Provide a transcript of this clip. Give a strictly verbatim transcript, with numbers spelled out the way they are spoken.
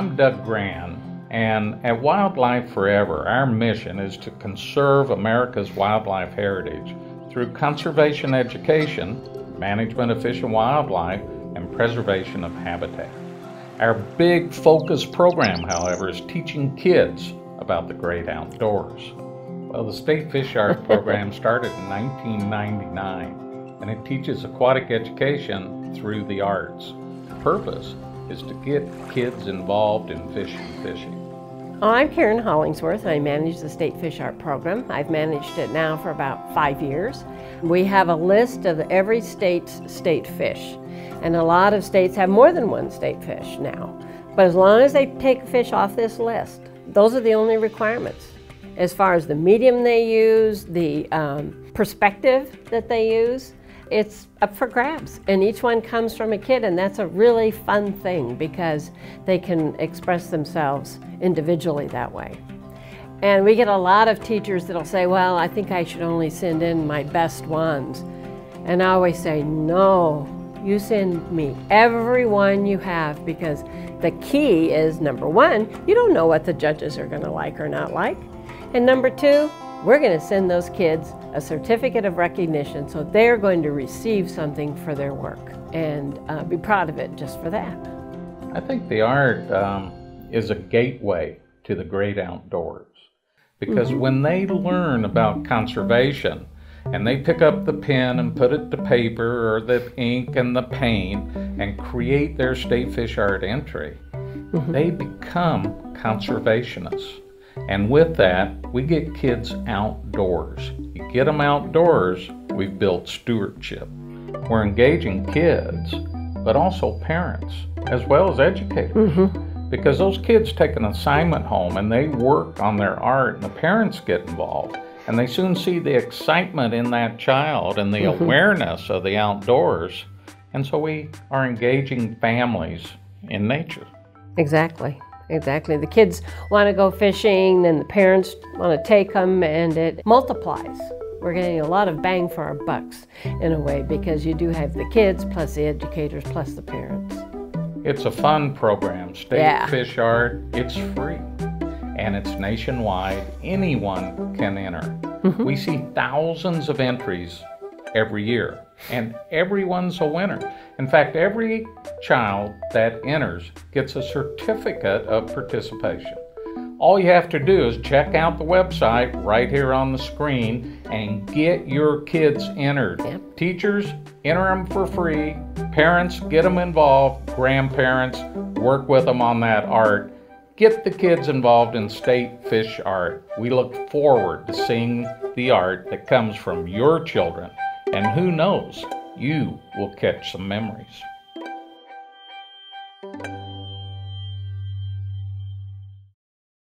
I'm Doug Gran, and at Wildlife Forever, our mission is to conserve America's wildlife heritage through conservation education, management of fish and wildlife, and preservation of habitat. Our big focus program, however, is teaching kids about the great outdoors. Well, the State Fish Art program started in nineteen ninety-nine, and it teaches aquatic education through the arts. The purpose is to get kids involved in fish and fishing. I'm Karen Hollingsworth. I manage the State Fish Art Program. I've managed it now for about five years. We have a list of every state's state fish, and a lot of states have more than one state fish now. But as long as they take fish off this list, those are the only requirements. As far as the medium they use, the um, perspective that they use, it's up for grabs, and each one comes from a kid, and that's a really fun thing because they can express themselves individually that way. And we get a lot of teachers that'll say, well, I think I should only send in my best ones. And I always say, no, you send me every one you have, because the key is, number one, you don't know what the judges are gonna like or not like. And number two, we're going to send those kids a certificate of recognition, so they're going to receive something for their work and uh, be proud of it just for that. I think the art um, is a gateway to the great outdoors, because mm-hmm. when they learn about conservation and they pick up the pen and put it to paper, or the ink and the paint, and create their State Fish Art entry, mm-hmm. they become conservationists. And with that, we get kids outdoors. You get them outdoors, we've built stewardship. We're engaging kids, but also parents, as well as educators. Mm-hmm. Because those kids take an assignment home and they work on their art, and the parents get involved. And they soon see the excitement in that child and the mm-hmm. awareness of the outdoors. And so we are engaging families in nature. Exactly. Exactly. The kids want to go fishing, and the parents want to take them, and it multiplies. We're getting a lot of bang for our bucks in a way, because you do have the kids plus the educators plus the parents. It's a fun program. State yeah. Fish Art, it's free, and it's nationwide. Anyone can enter. Mm-hmm. We see thousands of entries every year, and everyone's a winner. In fact, every child that enters gets a certificate of participation. All you have to do is check out the website right here on the screen and get your kids entered. Yep. Teachers, enter them for free. Parents, get them involved. Grandparents, work with them on that art. Get the kids involved in State Fish Art. We look forward to seeing the art that comes from your children. And who knows, you will catch some memories.